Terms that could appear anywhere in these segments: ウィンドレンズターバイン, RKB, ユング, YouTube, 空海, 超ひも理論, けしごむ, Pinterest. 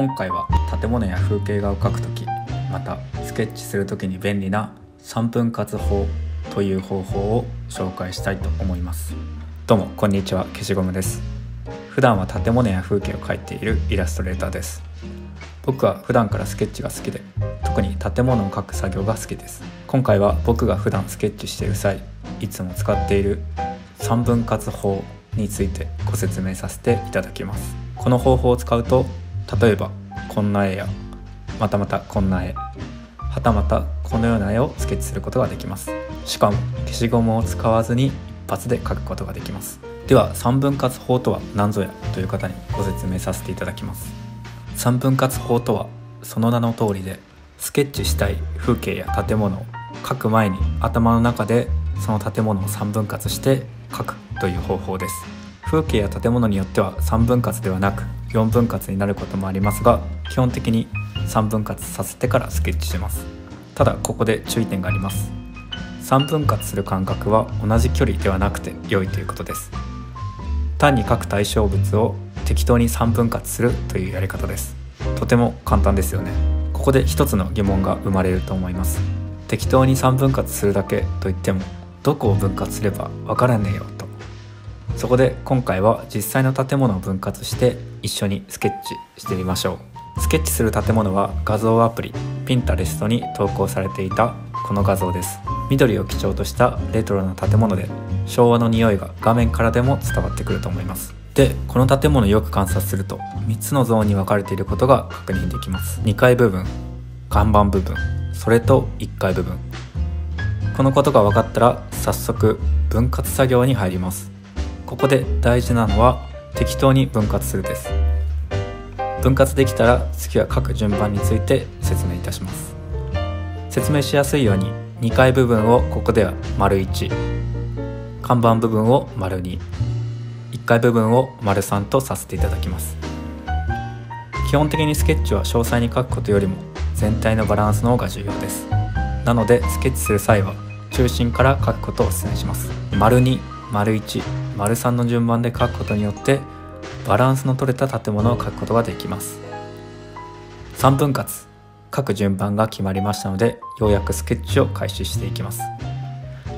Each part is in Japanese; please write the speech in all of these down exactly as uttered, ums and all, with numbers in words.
今回は建物や風景画を描くとき、またスケッチするときに便利なさんぷん割法という方法を紹介したいと思います。どうもこんにちは、消しゴムです。普段は建物や風景を描いているイラストレーターです。僕は普段からスケッチが好きで、特に建物を描く作業が好きです。今回は僕が普段スケッチしている際いつも使っているさんぷん割法についてご説明させていただきます。この方法を使うと、例えばこんな絵や、またまたこんな絵、はたまたこのような絵をスケッチすることができます。しかも消しゴムを使わずに一発で描くことができます。ではさんぷん割法とは何ぞやという方にご説明させていただきます。さんぷん割法とはその名の通りで、スケッチしたい風景や建物を描く前に頭の中でその建物をさんぷん割して描くという方法です。風景や建物によってはさんぷん割ではなくよんぷん割になることもありますが、基本的にさんぷん割させてからスケッチします。ただここで注意点があります。さんぷん割する間隔は同じ距離ではなくて良いということです。単に描く対象物を適当にさんぷん割するというやり方です。とても簡単ですよね。ここで一つの疑問が生まれると思います。適当にさんぷん割するだけといってもどこを分割すればわからねえよと。そこで今回は実際の建物を分割して一緒にスケッチしてみましょう。スケッチする建物は画像アプリ Pinterest に投稿されていたこの画像です。緑を基調としたレトロな建物で、昭和の匂いが画面からでも伝わってくると思います。で、この建物をよく観察するとみっつのゾーンに分かれていることが確認できます。にかい部分、看板部分、それといっかい部分。このことが分かったら早速分割作業に入ります。ここで大事なのは適当に分割するです。分割できたら次は各順番について説明いたします。説明しやすいようににかい部分をここでは丸いち、看板部分を丸に、いっかい部分を丸さんとさせていただきます。基本的にスケッチは詳細に描くことよりも全体のバランスの方が重要です。なのでスケッチする際は中心から描くことをお勧めします。丸に、丸いち、丸さんの順番で描くことによってバランスの取れた建物を描くことができます。さんぷん割、描く順番が決まりましたので、ようやくスケッチを開始していきます。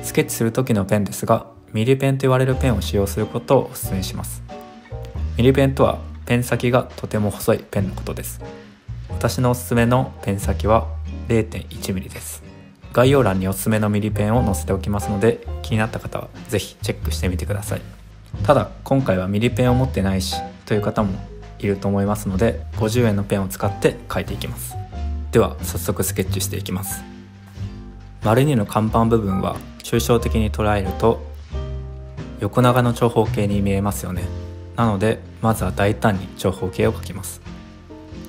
スケッチする時のペンですが、ミリペンと言われるペンを使用することをお勧めします。ミリペンとはペン先がとても細いペンのことです。私のおすすめのペン先は れいてんいちミリ です。概要欄におすすめのミリペンを載せておきますので、気になった方はぜひチェックしてみてください。ただ今回はミリペンを持ってないしという方もいると思いますので、ごじゅうえんのペンを使って描いていきます。では早速スケッチしていきます。丸にの看板部分は抽象的に捉えると横長の長方形に見えますよね。なのでまずは大胆に長方形を描きます。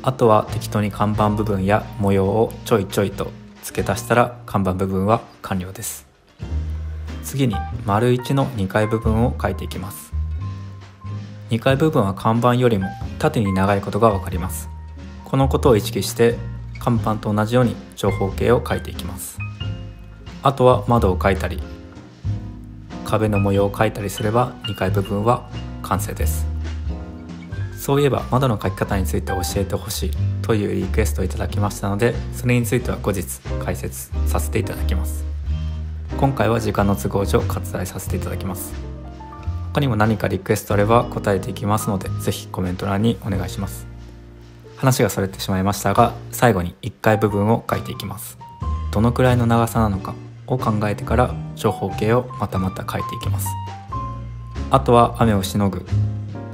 あとは適当に看板部分や模様をちょいちょいと付け足したら看板部分は完了です。次に丸いちのにかい部分を描いていきます。にかい部分は看板よりも縦に長いことがわかります。このことを意識して看板と同じように長方形を描いていきます。あとは窓を描いたり壁の模様を描いたりすればにかい部分は完成です。そういえば窓の描き方について教えてほしいというリクエストをいただきましたので、それについては後日解説させていただきます。今回は時間の都合上割愛させていただきます。他にも何かリクエストあれば答えていきますので、ぜひコメント欄にお願いします。話がそれてしまいましたが、最後にいっかい部分を描いていきます。どのくらいの長さなのかを考えてから長方形をまたまた描いていきます。あとは雨をしのぐ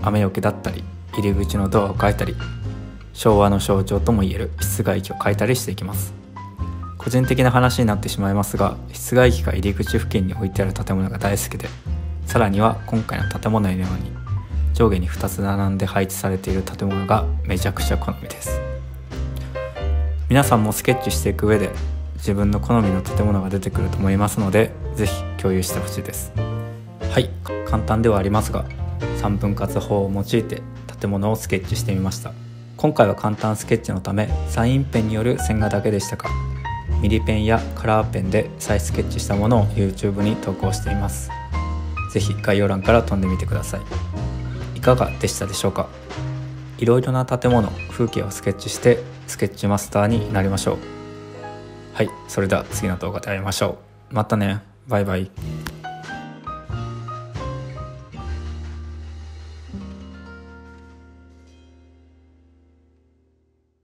雨よけだったり、入り口のドアを描いたり、昭和の象徴ともいえる室外機を描いたりしていきます。個人的な話になってしまいますが、室外機が入り口付近に置いてある建物が大好きで、さらには今回の建物のように上下にふたつ並んで配置されている建物がめちゃくちゃ好みです。皆さんもスケッチしていく上で自分の好みの建物が出てくると思いますので、ぜひ共有してほしいです。はい、簡単ではありますがさんぷん割法を用いて建物をスケッチしてみました。今回は簡単スケッチのためサインペンによる線画だけでしたが、ミリペンやカラーペンで再スケッチしたものを YouTube に投稿しています。ぜひ概要欄から飛んでみてください。いかがでしたでしょうか。いろいろな建物、風景をスケッチしてスケッチマスターになりましょう。はい、それでは次の動画で会いましょう。またね、バイバイ。